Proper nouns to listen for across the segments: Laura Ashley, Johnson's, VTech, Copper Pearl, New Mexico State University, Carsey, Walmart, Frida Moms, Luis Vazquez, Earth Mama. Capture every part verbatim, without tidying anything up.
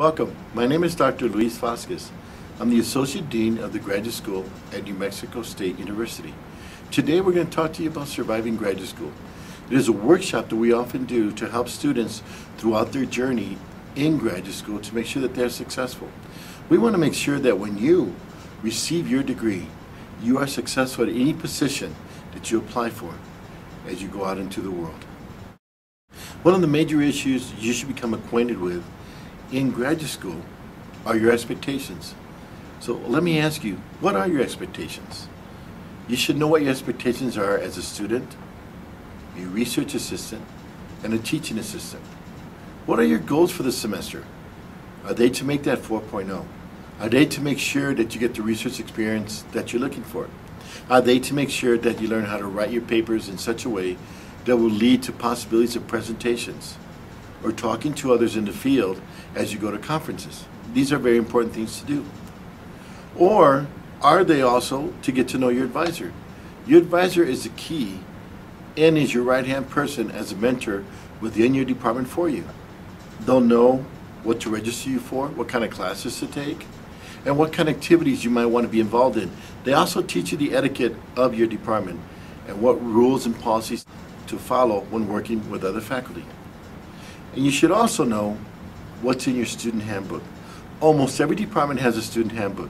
Welcome. My name is Doctor Luis Vazquez. I'm the Associate Dean of the Graduate School at New Mexico State University. Today we're going to talk to you about surviving graduate school. It is a workshop that we often do to help students throughout their journey in graduate school to make sure that they're successful. We want to make sure that when you receive your degree, you are successful at any position that you apply for as you go out into the world. One of the major issues you should become acquainted with in graduate school are your expectations. So let me ask you, what are your expectations? You should know what your expectations are as a student, a research assistant, and a teaching assistant. What are your goals for the semester? Are they to make that four point oh? Are they to make sure that you get the research experience that you're looking for? Are they to make sure that you learn how to write your papers in such a way that will lead to possibilities of presentations or talking to others in the field as you go to conferences? These are very important things to do. Or are they also to get to know your advisor? Your advisor is the key and is your right-hand person as a mentor within your department for you. They'll know what to register you for, what kind of classes to take, and what kind of activities you might want to be involved in. They also teach you the etiquette of your department and what rules and policies to follow when working with other faculty. And you should also know what's in your student handbook. Almost every department has a student handbook.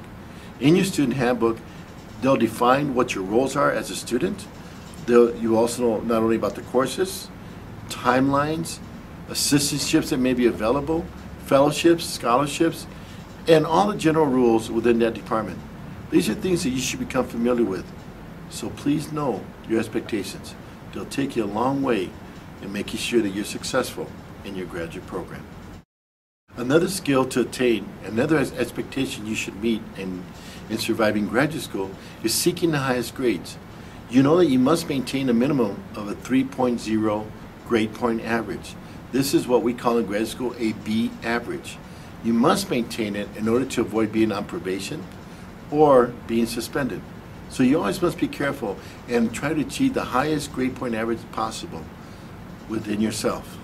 In your student handbook, they'll define what your roles are as a student. They'll, you also know not only about the courses, timelines, assistantships that may be available, fellowships, scholarships, and all the general rules within that department. These are things that you should become familiar with. So please know your expectations. They'll take you a long way in making sure that you're successful in your graduate program. Another skill to attain, another expectation you should meet in, in surviving graduate school is seeking the highest grades. You know that you must maintain a minimum of a three point oh grade point average. This is what we call in grad school a B average. You must maintain it in order to avoid being on probation or being suspended. So you always must be careful and try to achieve the highest grade point average possible within yourself.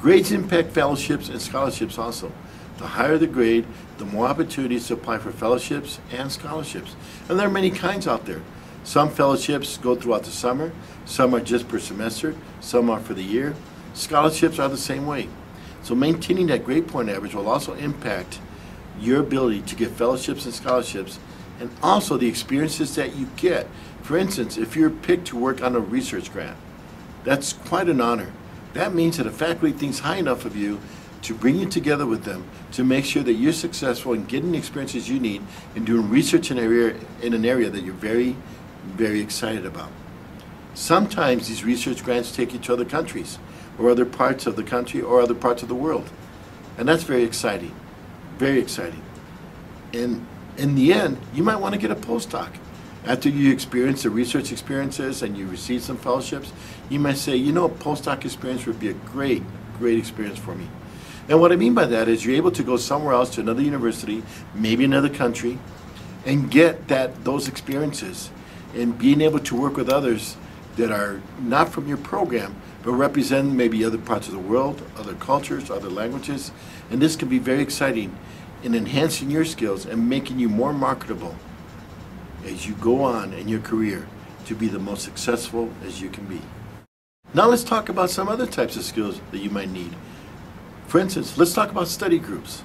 Grades impact fellowships and scholarships also. The higher the grade, the more opportunities to apply for fellowships and scholarships. And there are many kinds out there. Some fellowships go throughout the summer, some are just per semester, some are for the year. Scholarships are the same way. So maintaining that grade point average will also impact your ability to get fellowships and scholarships, and also the experiences that you get. For instance, if you're picked to work on a research grant, that's quite an honor. That means that a faculty thinks high enough of you to bring you together with them to make sure that you're successful in getting the experiences you need and doing research in an area, in an area that you're very, very excited about. Sometimes these research grants take you to other countries or other parts of the country or other parts of the world. And that's very exciting, very exciting. And in the end, you might want to get a postdoc. After you experience the research experiences and you receive some fellowships, you might say, you know, a postdoc experience would be a great, great experience for me. And what I mean by that is you're able to go somewhere else to another university, maybe another country, and get that those experiences and being able to work with others that are not from your program, but represent maybe other parts of the world, other cultures, other languages. And this can be very exciting in enhancing your skills and making you more marketable as you go on in your career to be the most successful as you can be. Now let's talk about some other types of skills that you might need. For instance, let's talk about study groups.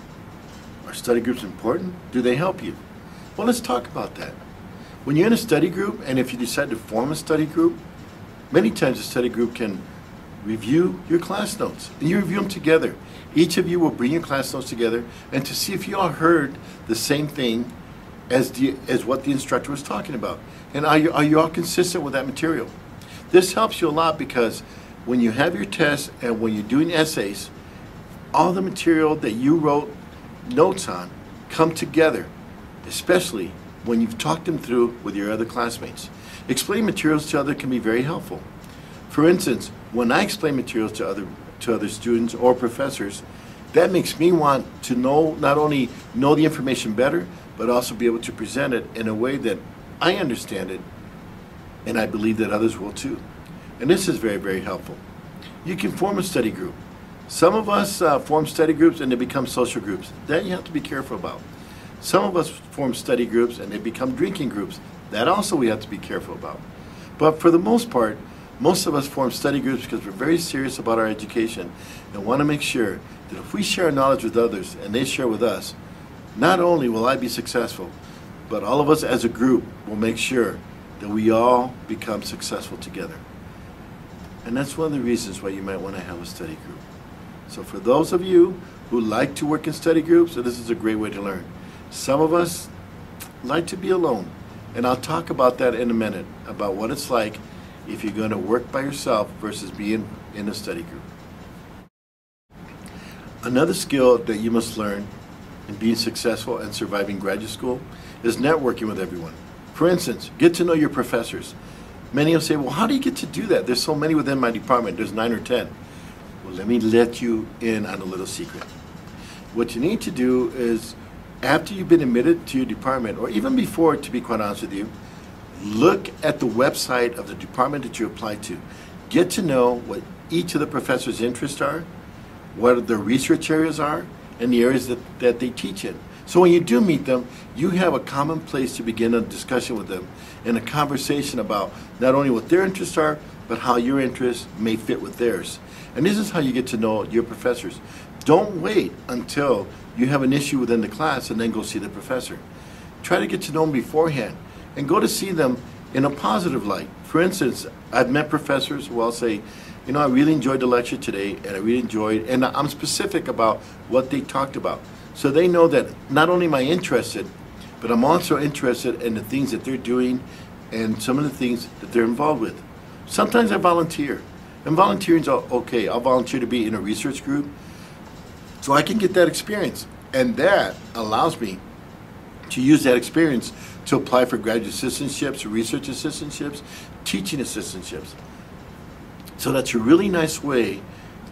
Are study groups important? Do they help you? Well, let's talk about that. When you're in a study group, and if you decide to form a study group, many times a study group can review your class notes, and you review them together. Each of you will bring your class notes together and to see if you all heard the same thing as, the, as what the instructor was talking about. And are you, are you all consistent with that material? This helps you a lot because when you have your tests and when you're doing essays, all the material that you wrote notes on come together, especially when you've talked them through with your other classmates. Explaining materials to others can be very helpful. For instance, when I explain materials to other, to other students or professors, that makes me want to know, not only know the information better, but also be able to present it in a way that I understand it, and I believe that others will too. And this is very, very helpful. You can form a study group. Some of us uh, form study groups and they become social groups. That you have to be careful about. Some of us form study groups and they become drinking groups. That also we have to be careful about. But for the most part, most of us form study groups because we're very serious about our education and want to make sure that if we share knowledge with others and they share with us, not only will I be successful, but all of us as a group will make sure that we all become successful together. And that's one of the reasons why you might want to have a study group. So for those of you who like to work in study groups, so this is a great way to learn. Some of us like to be alone, and I'll talk about that in a minute, about what it's like if you're going to work by yourself versus being in a study group. Another skill that you must learn in being successful and surviving graduate school is networking with everyone. For instance, get to know your professors. Many will say, well, how do you get to do that? There's so many within my department. There's nine or ten. Well, let me let you in on a little secret. What you need to do is, after you've been admitted to your department, or even before, to be quite honest with you, look at the website of the department that you apply to. Get to know what each of the professors' interests are, what their research areas are, and the areas that, that they teach in. So when you do meet them, you have a common place to begin a discussion with them and a conversation about not only what their interests are, but how your interests may fit with theirs. And this is how you get to know your professors. Don't wait until you have an issue within the class and then go see the professor. Try to get to know them beforehand and go to see them in a positive light. For instance, I've met professors who I'll say, you know, I really enjoyed the lecture today, and I really enjoyed, and I'm specific about what they talked about. So they know that not only am I interested, but I'm also interested in the things that they're doing and some of the things that they're involved with. Sometimes I volunteer, and volunteering's okay. I'll volunteer to be in a research group, so I can get that experience, and that allows me to use that experience to apply for graduate assistantships, research assistantships, teaching assistantships. So that's a really nice way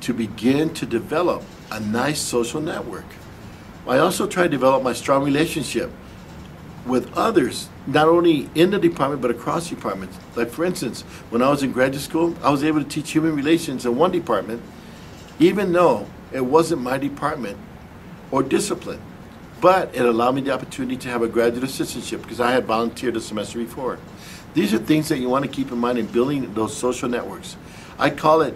to begin to develop a nice social network. I also try to develop my strong relationship with others, not only in the department, but across departments. Like for instance, when I was in graduate school, I was able to teach human relations in one department, even though it wasn't my department or discipline, but it allowed me the opportunity to have a graduate assistantship because I had volunteered the semester before. These are things that you want to keep in mind in building those social networks. I call it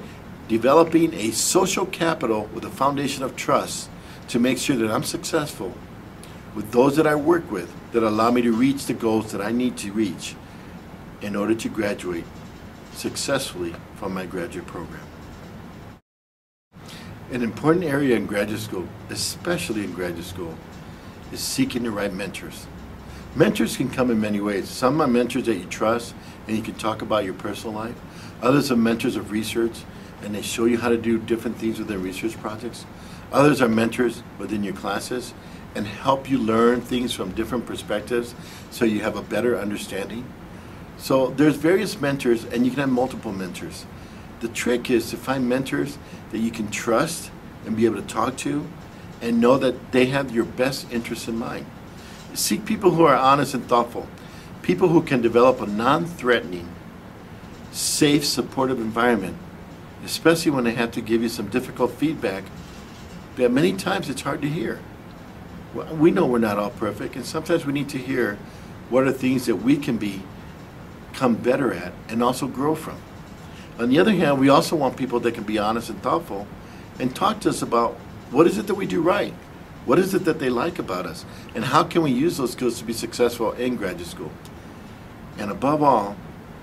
developing a social capital with a foundation of trust to make sure that I'm successful with those that I work with that allow me to reach the goals that I need to reach in order to graduate successfully from my graduate program. An important area in graduate school, especially in graduate school, is seeking the right mentors. Mentors can come in many ways. Some are mentors that you trust and you can talk about your personal life. Others are mentors of research and they show you how to do different things with their research projects. Others are mentors within your classes and help you learn things from different perspectives so you have a better understanding. So there's various mentors and you can have multiple mentors. The trick is to find mentors that you can trust and be able to talk to and know that they have your best interests in mind. Seek people who are honest and thoughtful, people who can develop a non-threatening, safe, supportive environment, especially when they have to give you some difficult feedback that many times it's hard to hear. We know we're not all perfect, and sometimes we need to hear what are things that we can become better at and also grow from. On the other hand, we also want people that can be honest and thoughtful and talk to us about what is it that we do right, what is it that they like about us, and how can we use those skills to be successful in graduate school. And above all,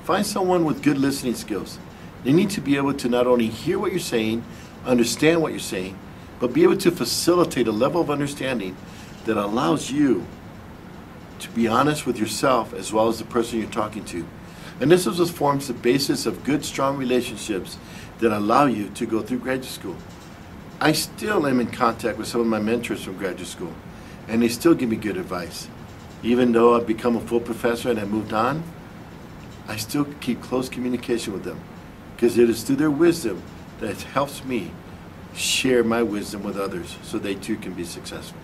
find someone with good listening skills. They need to be able to not only hear what you're saying, understand what you're saying, but be able to facilitate a level of understanding that allows you to be honest with yourself as well as the person you're talking to. And this is what forms the basis of good, strong relationships that allow you to go through graduate school. I still am in contact with some of my mentors from graduate school, and they still give me good advice. Even though I've become a full professor and I moved on, I still keep close communication with them because it is through their wisdom that helps me share my wisdom with others so they too can be successful.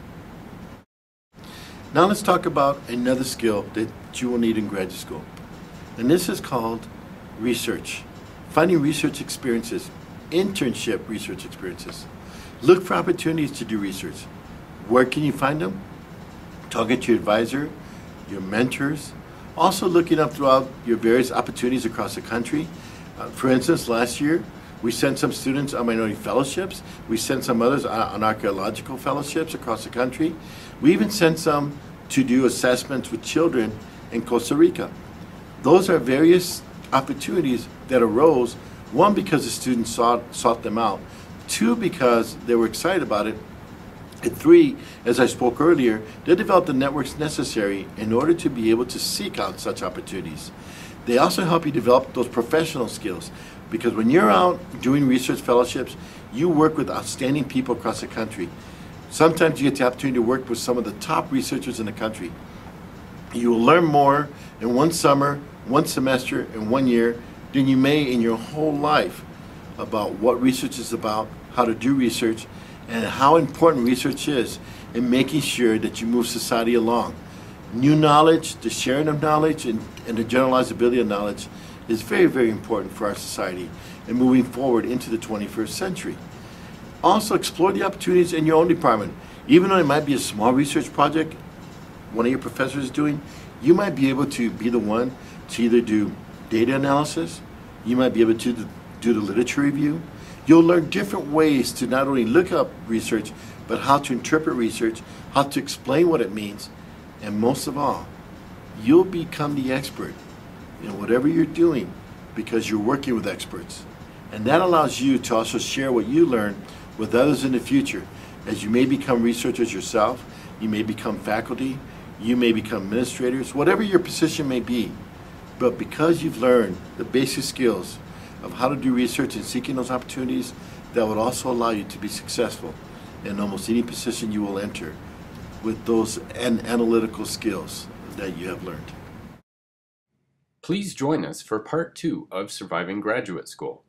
Now let's talk about another skill that you will need in graduate school. And this is called research. Finding research experiences internship research experiences. Look for opportunities to do research. Where can you find them? Talking to your advisor, your mentors. Also looking up throughout your various opportunities across the country. Uh, for instance, last year, we sent some students on minority fellowships. We sent some others on, on archaeological fellowships across the country. We even sent some to do assessments with children in Costa Rica. Those are various opportunities that arose, one, because the students sought, sought them out, two, because they were excited about it, and three, as I spoke earlier, they developed the networks necessary in order to be able to seek out such opportunities. They also help you develop those professional skills, because when you're out doing research fellowships, you work with outstanding people across the country. Sometimes you get the opportunity to work with some of the top researchers in the country. You will learn more in one summer, one semester, and one year than you may in your whole life about what research is about, how to do research, and how important research is in making sure that you move society along. New knowledge, the sharing of knowledge, and, and the generalizability of knowledge is very, very important for our society and moving forward into the twenty-first century. Also, explore the opportunities in your own department. Even though it might be a small research project one of your professors is doing, you might be able to be the one to either do data analysis, you might be able to do the literature review. You'll learn different ways to not only look up research, but how to interpret research, how to explain what it means, and most of all, you'll become the expert in whatever you're doing because you're working with experts. And that allows you to also share what you learn with others in the future, as you may become researchers yourself, you may become faculty, you may become administrators, whatever your position may be. But because you've learned the basic skills of how to do research and seeking those opportunities, that would also allow you to be successful in almost any position you will enter with those an analytical skills that you have learned. Please join us for part two of Surviving Graduate School.